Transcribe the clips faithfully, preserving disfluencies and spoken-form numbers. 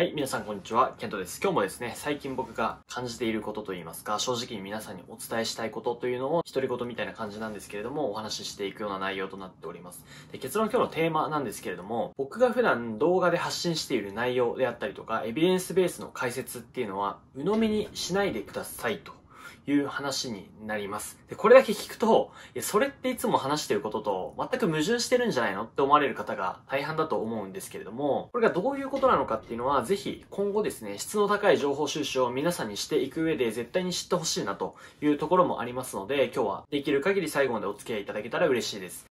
はい、皆さんこんにちは、ケントです。今日もですね、最近僕が感じていることといいますか、正直に皆さんにお伝えしたいことというのを、独り言みたいな感じなんですけれども、お話ししていくような内容となっております。で、結論今日のテーマなんですけれども、僕が普段動画で発信している内容であったりとか、エビデンスベースの解説っていうのは、鵜呑みにしないでくださいという話になります。で、これだけ聞くと、いや、それっていつも話してることと全く矛盾してるんじゃないのって思われる方が大半だと思うんですけれども、これがどういうことなのかっていうのは、ぜひ今後ですね、質の高い情報収集を皆さんにしていく上で絶対に知ってほしいなというところもありますので、今日はできる限り最後までお付き合いいただけたら嬉しいです。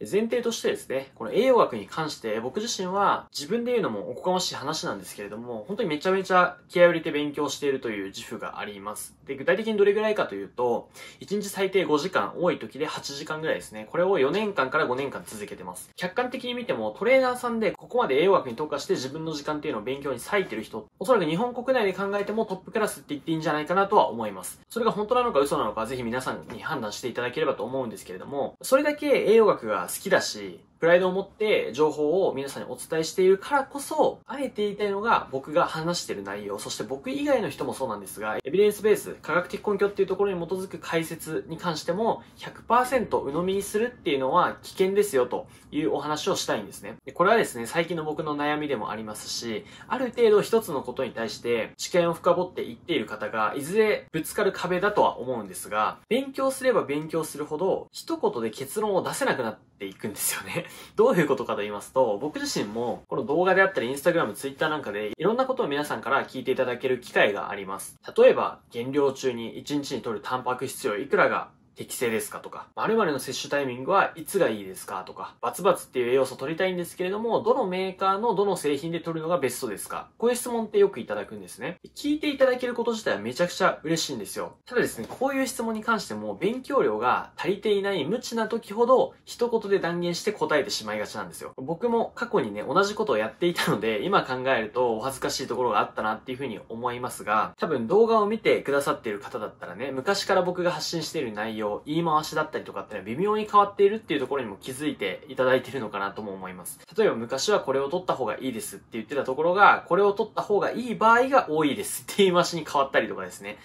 前提としてですね、この栄養学に関して僕自身は自分で言うのもおこがましい話なんですけれども、本当にめちゃめちゃ気合を入れて勉強しているという自負があります。で、具体的にどれぐらいかというと、いちにち最低ごじかん、多い時ではちじかんぐらいですね。これをよねんかんからごねんかん続けてます。客観的に見てもトレーナーさんでここまで栄養学に特化して自分の時間っていうのを勉強に割いてる人、おそらく日本国内で考えてもトップクラスって言っていいんじゃないかなとは思います。それが本当なのか嘘なのか、ぜひ皆さんに判断していただければと思うんですけれども、それだけ栄養学が好きだし、プライドを持って情報を皆さんにお伝えしているからこそ、あえて言いたいのが僕が話している内容、そして僕以外の人もそうなんですが、エビデンスベース、科学的根拠っていうところに基づく解説に関しても ひゃくパーセント 鵜呑みにするっていうのは危険ですよというお話をしたいんですね。で、これはですね、最近の僕の悩みでもありますし、ある程度一つのことに対して知見を深掘っていっている方が、いずれぶつかる壁だとは思うんですが、勉強すれば勉強するほど、一言で結論を出せなくなっていくんですよね。どういうことかと言いますと、僕自身もこの動画であったりインスタグラム、ツイッターなんかでいろんなことを皆さんから聞いていただける機会があります。例えば、減量中にいちにちに摂るタンパク質量いくらが適正ですかとか、〇〇の摂取タイミングはいつがいいですかとか、バツバツっていう栄養素を摂りたいんですけれども、どのメーカーのどの製品で摂るのがベストですか、こういう質問ってよくいただくんですね。聞いていただけること自体はめちゃくちゃ嬉しいんですよ。ただですね、こういう質問に関しても勉強量が足りていない無知な時ほど一言で断言して答えてしまいがちなんですよ。僕も過去にね、同じことをやっていたので、今考えるとお恥ずかしいところがあったなっていうふうに思いますが、多分動画を見てくださっている方だったらね、昔から僕が発信している内容、言い回しだったりとかって微妙に変わっているっていうところにも気づいていただいているのかなとも思います。例えば昔はこれを取った方がいいですって言ってたところが、これを取った方がいい場合が多いですって言い回しに変わったりとかですね、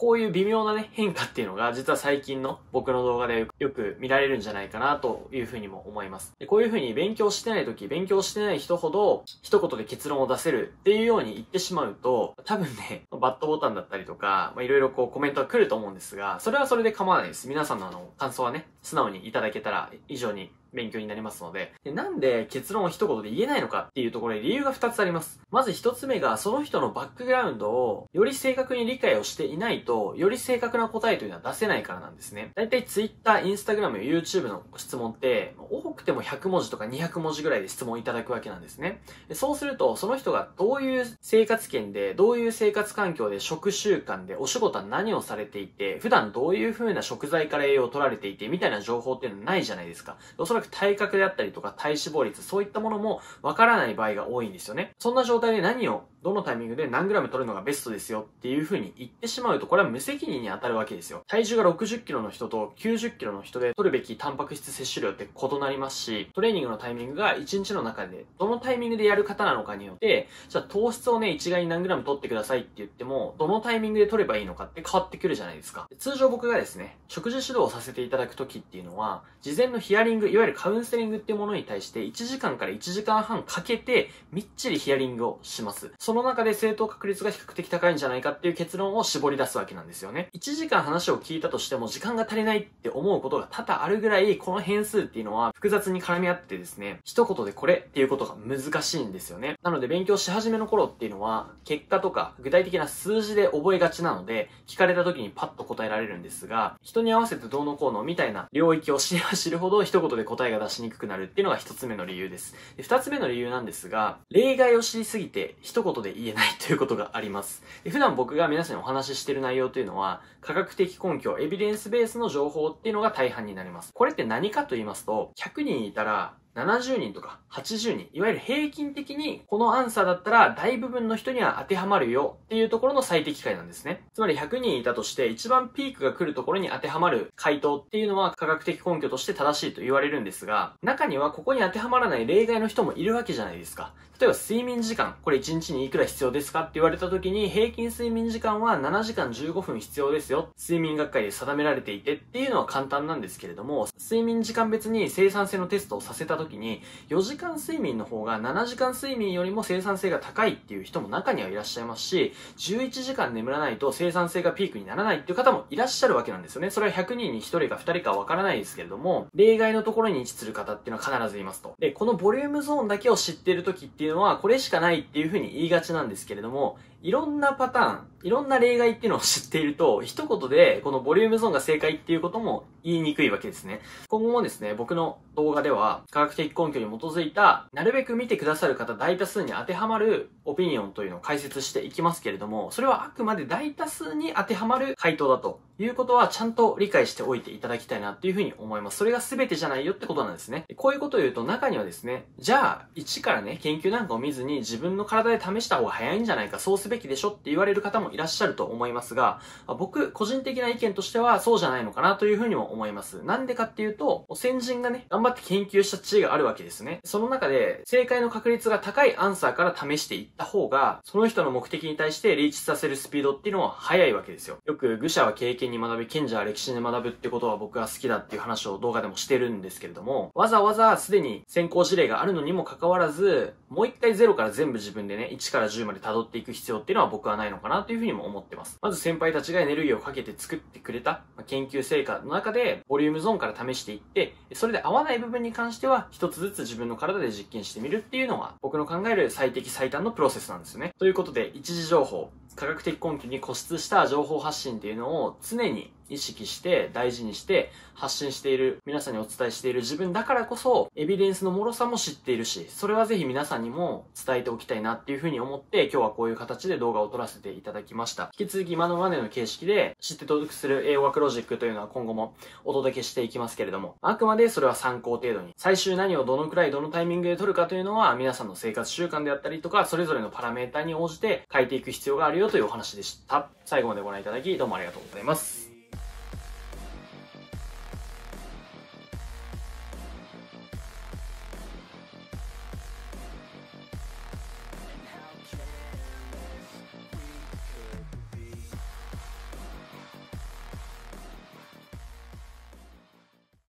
こういう微妙なね、変化っていうのが実は最近の僕の動画でよく見られるんじゃないかなというふうにも思います。で、こういうふうに勉強してない時、勉強してない人ほど一言で結論を出せるっていうように言ってしまうと、多分ね、バッドボタンだったりとか、まあ、いろいろこうコメントが来ると思うんですが、それはそれで構わないです。皆さんのあの、感想はね、素直にいただけたら以上に勉強になりますので。で、なんで結論を一言で言えないのかっていうところに理由がふたつあります。まずひとつめが、その人のバックグラウンドをより正確に理解をしていないと、より正確な答えというのは出せないからなんですね。だいたい Twitter、Instagram、YouTube の質問って、多くてもひゃくもじとかにひゃくもじぐらいで質問いただくわけなんですね。で、そうすると、その人がどういう生活圏で、どういう生活環境で、食習慣で、お仕事は何をされていて、普段どういう風な食材から栄養を取られていて、みたいな情報っていうのはないじゃないですか。おそらく体格であったりとか体脂肪率、そういったものもわからない場合が多いんですよね。そんな状態で何をどのタイミングで何グラム取るのがベストですよっていう風に言ってしまうと、これは無責任に当たるわけですよ。体重がろくじゅっキロの人ときゅうじゅっキロの人で取るべきタンパク質摂取量って異なりますし、トレーニングのタイミングがいちにちの中でどのタイミングでやる方なのかによって、じゃあ糖質をね、一概に何グラム取ってくださいって言っても、どのタイミングで取ればいいのかって変わってくるじゃないですか。通常僕がですね、食事指導をさせていただく時っていうのは、事前のヒアリング、いわゆるカウンセリングっていうものに対していちじかんからいちじかんはんかけてみっちりヒアリングをします。その中で正当確率が比較的高いんじゃないかっていう結論を絞り出すわけなんですよね。いちじかん話を聞いたとしても時間が足りないって思うことが多々あるぐらい、この変数っていうのは複雑に絡み合ってですね、一言でこれっていうことが難しいんですよね。なので勉強し始めの頃っていうのは、結果とか具体的な数字で覚えがちなので、聞かれた時にパッと答えられるんですが、人に合わせてどうのこうのみたいな領域を知れば知るほど一言で答えが出しにくくなるっていうのが一つ目の理由です。で、二つ目の理由なんですが、例外を知りすぎて一言で言えないということがあります。で、普段僕が皆さんにお話ししている内容というのは、科学的根拠、エビデンスベースの情報っていうのが大半になります。これって何かと言いますと、ひゃくにんいたら、ななじゅうにんとかはちじゅうにん、いわゆる平均的にこのアンサーだったら大部分の人には当てはまるよっていうところの最適解なんですね。つまりひゃくにんいたとして一番ピークが来るところに当てはまる回答っていうのは科学的根拠として正しいと言われるんですが、中にはここに当てはまらない例外の人もいるわけじゃないですか。例えば睡眠時間、これいちにちにいくら必要ですかって言われた時に平均睡眠時間はななじかんじゅうごふん必要ですよ、睡眠学会で定められていてっていうのは簡単なんですけれども、睡眠時間別に生産性のテストをさせた時によじかん睡眠の方がななじかん睡眠よりも生産性が高いっていう人も中にはいらっしゃいますし、じゅういちじかん眠らないと生産性がピークにならないっていう方もいらっしゃるわけなんですよね。それはひゃくにんにひとりかふたりかわからないですけれども、例外のところに位置する方っていうのは必ずいますと。で、このボリュームゾーンだけを知っている時っていうのはこれしかないっていうふうに言いがちなんですけれども、いろんなパターン、いろんな例外っていうのを知っていると、一言でこのボリュームゾーンが正解っていうことも言いにくいわけですね。今後もですね、僕の動画では科学的根拠に基づいた、なるべく見てくださる方大多数に当てはまるオピニオンというのを解説していきますけれども、それはあくまで大多数に当てはまる回答だということはちゃんと理解しておいていただきたいなっていうふうに思います。それが全てじゃないよってことなんですね。こういうことを言うと中にはですね、じゃあ一からね、研究なんかを見ずに自分の体で試した方が早いんじゃないか、そうすべきでしょって言われる方もいらっしゃると思いますが、僕個人的な意見としてはそうじゃないのかなというふうにも思います。なんでかっていうと、先人がね、頑張って研究した知恵があるわけですね。その中で正解の確率が高いアンサーから試していった方が、その人の目的に対してリーチさせるスピードっていうのは速いわけですよ。よく愚者は経験に学び、賢者は歴史に学ぶってことは僕は好きだっていう話を動画でもしてるんですけれども、わざわざすでに先行事例があるのにもかかわらず、もう一回ゼロから全部自分でね、いちからじゅうまで辿っていく必要っていうのは僕はないのかなというふうにも思ってます。まず先輩たちがエネルギーをかけて作ってくれた研究成果の中でボリュームゾーンから試していって、それで合わない部分に関しては一つずつ自分の体で実験してみるっていうのが僕の考える最適最短のプロセスなんですよね。ということで、一次情報、科学的根拠に固執した情報発信っていうのを常に意識して大事にして発信している、皆さんにお伝えしている自分だからこそエビデンスの脆さも知っているし、それはぜひ皆さんにも伝えておきたいなっていうふうに思って、今日はこういう形で動画を撮らせていただきました。引き続き今のマネの形式で知って登録する英語学ロジックというのは今後もお届けしていきますけれども、あくまでそれは参考程度に、最終何をどのくらいどのタイミングで撮るかというのは皆さんの生活習慣であったりとか、それぞれのパラメータに応じて変えていく必要があるよというお話でした。最後までご覧いただきどうもありがとうございます。